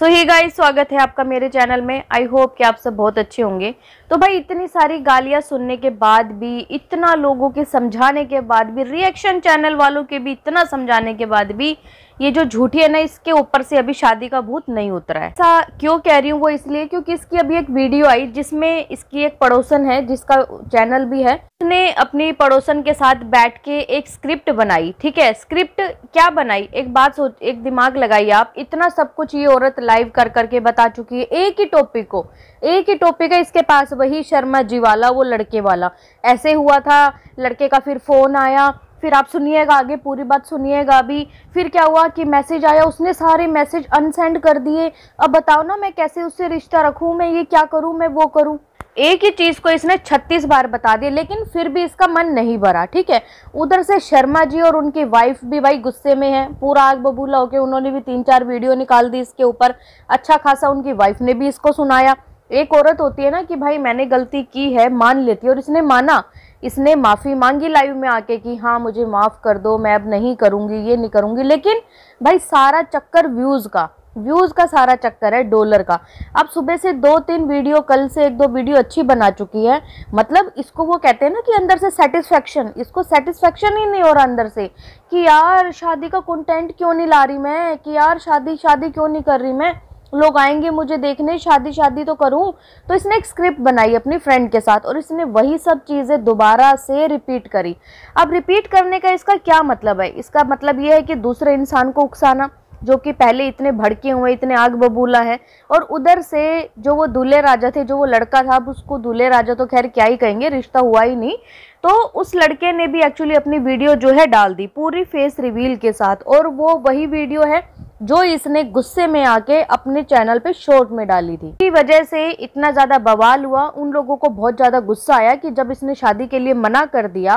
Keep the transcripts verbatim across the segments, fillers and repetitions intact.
सो hey guys, स्वागत है आपका मेरे चैनल में। आई होप कि आप सब बहुत अच्छे होंगे। तो भाई इतनी सारी गालियाँ सुनने के बाद भी, इतना लोगों के समझाने के बाद भी, रिएक्शन चैनल वालों के भी इतना समझाने के बाद भी ये जो झूठी है ना, इसके ऊपर से अभी शादी का भूत नहीं उतरा है। ऐसा क्यों कह रही हूँ वो इसलिए क्योंकि इसकी अभी एक वीडियो आई जिसमें इसकी एक पड़ोसन है जिसका चैनल भी है, उसने अपनी पड़ोसन के साथ बैठ के एक स्क्रिप्ट बनाई। ठीक है, स्क्रिप्ट क्या बनाई, एक बात सोच, एक दिमाग लगाइए आप। इतना सब कुछ ये औरत लाइव कर करके बता चुकी है, एक ही टॉपिक को, एक ही टॉपिक है इसके पास, वही शर्मा जी वाला, वो लड़के वाला, ऐसे हुआ था, लड़के का फिर फोन आया, फिर आप सुनिएगा आगे पूरी बात सुनिएगा। अभी फिर क्या हुआ कि मैसेज आया, उसने सारे मैसेज अनसेंड कर दिए। अब बताओ ना, मैं कैसे उससे रिश्ता रखूं, मैं ये क्या करूं, मैं वो करूं। एक ही चीज़ को इसने छत्तीस बार बता दिया, लेकिन फिर भी इसका मन नहीं भरा। ठीक है, उधर से शर्मा जी और उनकी वाइफ भी भाई गुस्से में हैं, पूरा आग बबूला होकर उन्होंने भी तीन चार वीडियो निकाल दी इसके ऊपर। अच्छा खासा उनकी वाइफ ने भी इसको सुनाया। एक औरत होती है ना कि भाई मैंने गलती की है, मान लेती है, और इसने माना, इसने माफ़ी मांगी लाइव में आके कि हाँ मुझे माफ़ कर दो, मैं अब नहीं करूँगी, ये नहीं करूँगी। लेकिन भाई सारा चक्कर व्यूज़ का, व्यूज़ का सारा चक्कर है, डॉलर का। अब सुबह से दो तीन वीडियो, कल से एक दो वीडियो अच्छी बना चुकी है। मतलब इसको वो कहते हैं ना कि अंदर से सेटिस्फेक्शन, इसको सेटिस्फेक्शन ही नहीं हो रहा अंदर से कि यार शादी का कंटेंट क्यों नहीं ला रही मैं, कि यार शादी शादी क्यों नहीं कर रही मैं, लोग आएंगे मुझे देखने, शादी शादी तो करूं। तो इसने एक स्क्रिप्ट बनाई अपनी फ्रेंड के साथ और इसने वही सब चीज़ें दोबारा से रिपीट करी। अब रिपीट करने का इसका क्या मतलब है, इसका मतलब ये है कि दूसरे इंसान को उकसाना, जो कि पहले इतने भड़के हुए, इतने आग बबूला है। और उधर से जो वो दूल्हे राजा थे, जो वो लड़का था, अब उसको दूल्हे राजा तो खैर क्या ही कहेंगे, रिश्ता हुआ ही नहीं। तो उस लड़के ने भी एक्चुअली अपनी वीडियो जो है डाल दी पूरी फेस रिवील के साथ, और वो वही वीडियो है जो इसने गुस्से में आके अपने चैनल पे शॉर्ट में डाली थी। इसी वजह से इतना ज़्यादा बवाल हुआ, उन लोगों को बहुत ज़्यादा गुस्सा आया कि जब इसने शादी के लिए मना कर दिया,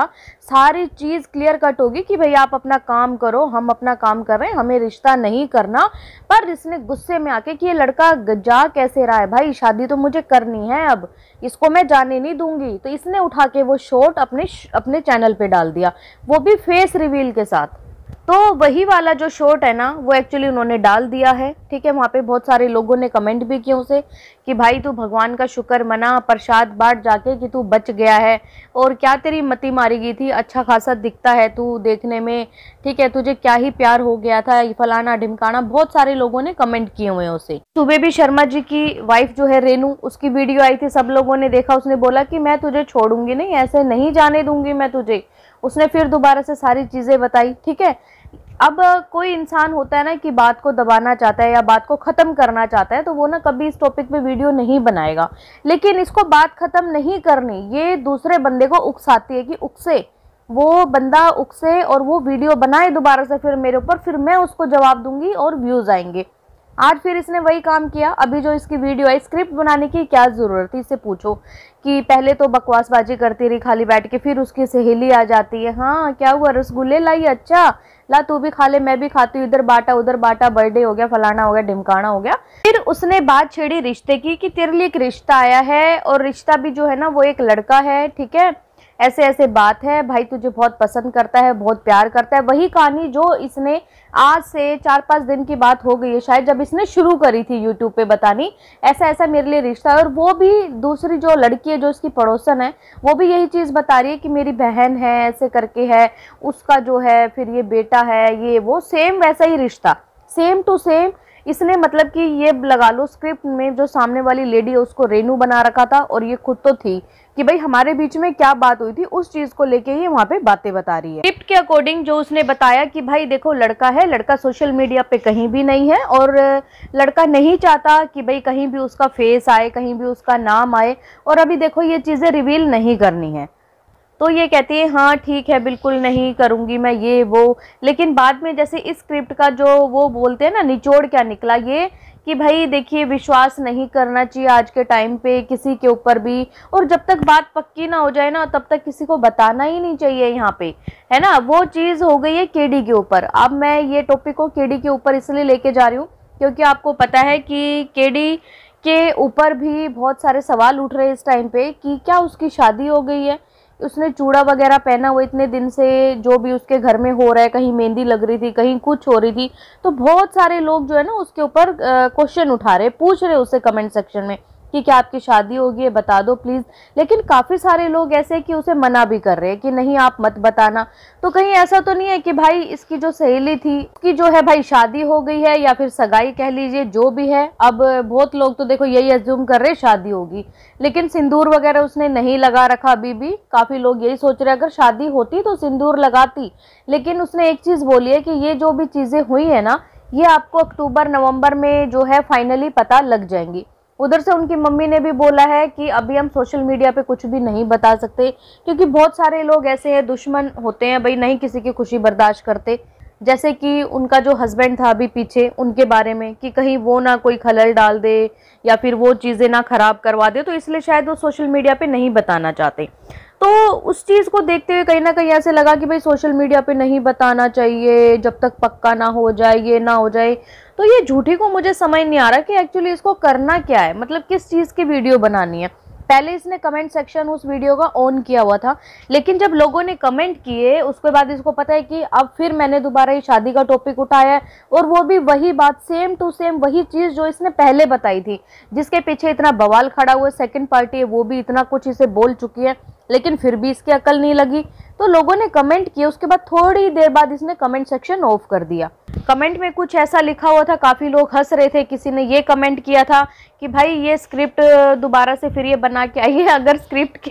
सारी चीज़ क्लियर कट होगी कि भई आप अपना काम करो, हम अपना काम कर रहे हैं, हमें रिश्ता नहीं करना। पर इसने गुस्से में आके कि ये लड़का जा कैसे रहा है भाई, शादी तो मुझे करनी है, अब इसको मैं जाने नहीं दूंगी। तो इसने उठा के वो शॉर्ट अपने अपने चैनल पर डाल दिया, वो भी फेस रिवील के साथ। तो वही वाला जो शॉर्ट है ना, वो एक्चुअली उन्होंने डाल दिया है। ठीक है, वहाँ पे बहुत सारे लोगों ने कमेंट भी किए उसे कि भाई तू भगवान का शुक्र मना, प्रसाद बांट जाके कि तू बच गया है, और क्या तेरी मती मारी गई थी, अच्छा खासा दिखता है तू देखने में, ठीक है, तुझे क्या ही प्यार हो गया था, फलाना ढिमकाना। बहुत सारे लोगों ने कमेंट किए हुए हैं उसे। सुबह भी शर्मा जी की वाइफ जो है रेनू, उसकी वीडियो आई थी, सब लोगों ने देखा, उसने बोला कि मैं तुझे छोड़ूंगी नहीं, ऐसे नहीं जाने दूंगी मैं तुझे। उसने फिर दोबारा से सारी चीज़ें बताई। ठीक है, अब कोई इंसान होता है ना कि बात को दबाना चाहता है या बात को ख़त्म करना चाहता है, तो वो ना कभी इस टॉपिक पे वीडियो नहीं बनाएगा। लेकिन इसको बात ख़त्म नहीं करनी, ये दूसरे बंदे को उकसाती है कि उकसे, वो बंदा उकसे और वो वीडियो बनाए दोबारा से फिर मेरे ऊपर, फिर मैं उसको जवाब दूंगी और व्यूज़ आएंगे। आज फिर इसने वही काम किया। अभी जो इसकी वीडियो आई, स्क्रिप्ट बनाने की क्या ज़रूरत थी इससे पूछो, कि पहले तो बकवासबाजी करती रही खाली बैठ के, फिर उसकी सहेली आ जाती है, हाँ क्या हुआ रसगुल्ले लाई, अच्छा ला तू भी खा ले, मैं भी खाती हूँ, इधर बाटा उधर बाटा, बर्थडे हो गया, फलाना हो गया, ढिमकाना हो गया। फिर उसने बात छेड़ी रिश्ते की कि तेरे लिए एक रिश्ता आया है, और रिश्ता भी जो है ना वो एक लड़का है, ठीक है, ऐसे ऐसे बात है, भाई तुझे बहुत पसंद करता है, बहुत प्यार करता है। वही कहानी जो इसने आज से चार पाँच दिन की बात हो गई है शायद, जब इसने शुरू करी थी यूट्यूब पे बतानी, ऐसा ऐसा मेरे लिए रिश्ता है। और वो भी दूसरी जो लड़की है, जो इसकी पड़ोसन है, वो भी यही चीज़ बता रही है कि मेरी बहन है, ऐसे करके है, उसका जो है फिर ये बेटा है, ये वो, सेम वैसा ही रिश्ता, सेम टू सेम इसने, मतलब कि ये लगा लो स्क्रिप्ट में जो सामने वाली लेडी है उसको रेनू बना रखा था, और ये खुद तो थी कि भाई हमारे बीच में क्या बात हुई थी, उस चीज़ को लेके ही वहाँ पे बातें बता रही है। स्क्रिप्ट के अकॉर्डिंग जो उसने बताया कि भाई देखो लड़का है, लड़का सोशल मीडिया पे कहीं भी नहीं है, और लड़का नहीं चाहता कि भाई कहीं भी उसका फेस आए, कहीं भी उसका नाम आए, और अभी देखो ये चीज़ें रिवील नहीं करनी है। तो ये कहती है हाँ ठीक है, बिल्कुल नहीं करूँगी मैं ये वो। लेकिन बाद में जैसे इस स्क्रिप्ट का जो वो बोलते हैं ना, निचोड़ क्या निकला ये कि भाई देखिए विश्वास नहीं करना चाहिए आज के टाइम पे किसी के ऊपर भी, और जब तक बात पक्की ना हो जाए ना तब तक किसी को बताना ही नहीं चाहिए यहाँ पे, है ना। वो चीज़ हो गई है केडी के ऊपर। अब मैं ये टॉपिक को केडी के ऊपर इसलिए लेके जा रही हूँ क्योंकि आपको पता है कि केडी के ऊपर भी बहुत सारे सवाल उठ रहे हैं इस टाइम पे कि क्या उसकी शादी हो गई है, उसने चूड़ा वगैरह पहना हुआ इतने दिन से, जो भी उसके घर में हो रहा है, कहीं मेहंदी लग रही थी, कहीं कुछ हो रही थी, तो बहुत सारे लोग जो है ना उसके ऊपर क्वेश्चन उठा रहे, पूछ रहे उससे कमेंट सेक्शन में कि क्या आपकी शादी होगी है बता दो प्लीज़। लेकिन काफ़ी सारे लोग ऐसे कि उसे मना भी कर रहे हैं कि नहीं आप मत बताना। तो कहीं ऐसा तो नहीं है कि भाई इसकी जो सहेली थी उसकी जो है भाई शादी हो गई है, या फिर सगाई कह लीजिए, जो भी है। अब बहुत लोग तो देखो यही अज्यूम कर रहे हैं शादी होगी, लेकिन सिंदूर वगैरह उसने नहीं लगा रखा अभी भी। काफ़ी लोग यही सोच रहे अगर शादी होती तो सिंदूर लगाती। लेकिन उसने एक चीज़ बोली है कि ये जो भी चीज़ें हुई है ना, ये आपको अक्टूबर नवम्बर में जो है फाइनली पता लग जाएंगी। उधर से उनकी मम्मी ने भी बोला है कि अभी हम सोशल मीडिया पे कुछ भी नहीं बता सकते, क्योंकि बहुत सारे लोग ऐसे हैं दुश्मन होते हैं भाई, नहीं किसी की खुशी बर्दाश्त करते। जैसे कि उनका जो हस्बैंड था अभी पीछे, उनके बारे में कि कहीं वो ना कोई खलल डाल दे या फिर वो चीज़ें ना ख़राब करवा दे, तो इसलिए शायद वो सोशल मीडिया पे नहीं बताना चाहते। तो उस चीज़ को देखते हुए कहीं ना कहीं ऐसे लगा कि भाई सोशल मीडिया पे नहीं बताना चाहिए जब तक पक्का ना हो जाए, ये ना हो जाए। तो ये झूठी को मुझे समझ नहीं आ रहा कि एक्चुअली इसको करना क्या है, मतलब किस चीज़ की वीडियो बनानी है। पहले इसने कमेंट सेक्शन उस वीडियो का ऑन किया हुआ था, लेकिन जब लोगों ने कमेंट किए उसके बाद इसको पता है कि अब फिर मैंने दोबारा ये शादी का टॉपिक उठाया है, और वो भी वही बात, सेम टू सेम वही चीज़ जो इसने पहले बताई थी, जिसके पीछे इतना बवाल खड़ा हुआ है। सेकेंड पार्टी है, वो भी इतना कुछ इसे बोल चुकी है, लेकिन फिर भी इसकी अकल नहीं लगी। तो लोगों ने कमेंट किए, उसके बाद थोड़ी देर बाद इसने कमेंट सेक्शन ऑफ कर दिया। कमेंट में कुछ ऐसा लिखा हुआ था, काफ़ी लोग हंस रहे थे। किसी ने ये कमेंट किया था कि भाई ये स्क्रिप्ट दोबारा से फिर ये बना के आई है, अगर स्क्रिप्ट के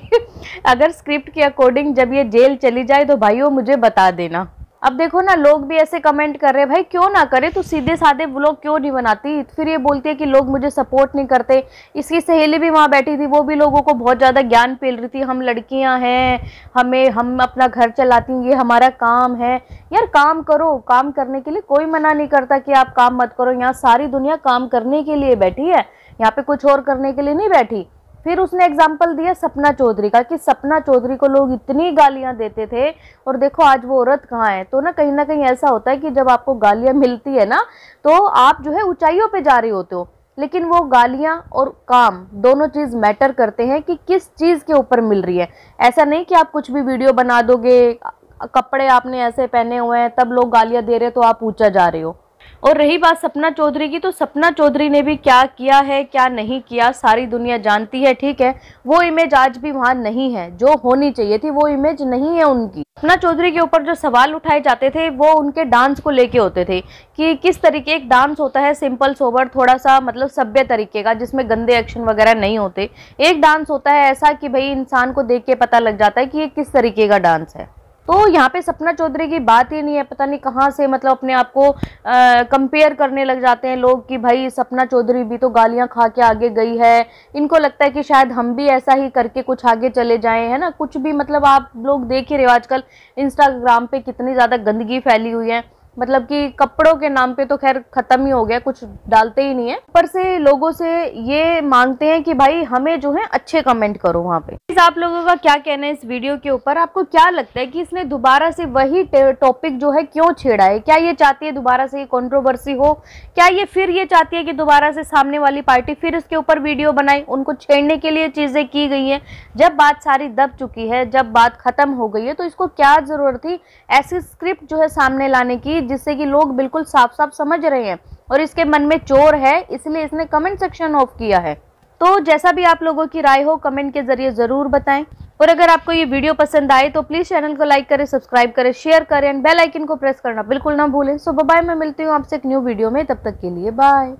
अगर स्क्रिप्ट के अकॉर्डिंग जब ये जेल चली जाए तो भाई वो मुझे बता देना। अब देखो ना, लोग भी ऐसे कमेंट कर रहे हैं, भाई क्यों ना करे, तू सीधे साधे व्लॉग क्यों नहीं बनाती। फिर ये बोलती है कि लोग मुझे सपोर्ट नहीं करते। इसकी सहेली भी वहाँ बैठी थी, वो भी लोगों को बहुत ज़्यादा ज्ञान पेल रही थी, हम लड़कियाँ हैं, हमें हम अपना घर चलाती हैं, ये हमारा काम है। यार काम करो, काम करने के लिए कोई मना नहीं करता कि आप काम मत करो। यहाँ सारी दुनिया काम करने के लिए बैठी है, यहाँ पर कुछ और करने के लिए नहीं बैठी। फिर उसने एग्जाम्पल दिया सपना चौधरी का कि सपना चौधरी को लोग इतनी गालियां देते थे और देखो आज वो औरत कहाँ है। तो ना कहीं ना कहीं ऐसा होता है कि जब आपको गालियां मिलती है ना, तो आप जो है ऊंचाइयों पे जा रहे होते हो, लेकिन वो गालियां और काम दोनों चीज़ मैटर करते हैं कि किस चीज़ के ऊपर मिल रही है। ऐसा नहीं कि आप कुछ भी वीडियो बना दोगे, कपड़े आपने ऐसे पहने हुए हैं तब लोग गालियाँ दे रहे तो आप ऊँचा जा रहे हो। और रही बात सपना चौधरी की, तो सपना चौधरी ने भी क्या किया है क्या नहीं किया सारी दुनिया जानती है, ठीक है। वो इमेज आज भी वहाँ नहीं है जो होनी चाहिए थी, वो इमेज नहीं है उनकी। सपना चौधरी के ऊपर जो सवाल उठाए जाते थे वो उनके डांस को लेके होते थे कि किस तरीके एक डांस होता है, सिंपल सोबर थोड़ा सा मतलब सभ्य तरीके का, जिसमें गंदे एक्शन वगैरह नहीं होते। एक डांस होता है ऐसा कि भाई इंसान को देख के पता लग जाता है कि ये किस तरीके का डांस है। तो यहाँ पे सपना चौधरी की बात ही नहीं है, पता नहीं कहाँ से मतलब अपने आप को कंपेयर करने लग जाते हैं लोग कि भाई सपना चौधरी भी तो गालियाँ खा के आगे गई है, इनको लगता है कि शायद हम भी ऐसा ही करके कुछ आगे चले जाएं, है ना। कुछ भी मतलब आप लोग देख ही रहे हो आजकल इंस्टाग्राम पे कितनी ज़्यादा गंदगी फैली हुई है, मतलब कि कपड़ों के नाम पे तो खैर ख़त्म ही हो गया, कुछ डालते ही नहीं है। ऊपर से लोगों से ये मांगते हैं कि भाई हमें जो है अच्छे कमेंट करो वहाँ पे। प्लीज़ आप लोगों का क्या कहना है इस वीडियो के ऊपर, आपको क्या लगता है कि इसने दोबारा से वही टॉपिक जो है क्यों छेड़ा है? क्या ये चाहती है दोबारा से ये कॉन्ट्रोवर्सी हो? क्या ये फिर ये चाहती है कि दोबारा से सामने वाली पार्टी फिर इसके ऊपर वीडियो बनाए? उनको छेड़ने के लिए चीज़ें की गई हैं। जब बात सारी दब चुकी है, जब बात ख़त्म हो गई है, तो इसको क्या ज़रूरत थी ऐसी स्क्रिप्ट जो है सामने लाने की, जिससे कि लोग बिल्कुल साफ साफ समझ रहे हैं और इसके मन में चोर है, इसलिए इसने कमेंट सेक्शन ऑफ किया है। तो जैसा भी आप लोगों की राय हो कमेंट के जरिए जरूर बताएं, और अगर आपको ये वीडियो पसंद आए तो प्लीज चैनल को लाइक करें, सब्सक्राइब करें, शेयर करें, एंड बेल आइकन को प्रेस करना बिल्कुल ना भूलें। सो बाय, मैं मिलती हूँ आपसे एक न्यू वीडियो में, तब तक के लिए बाय।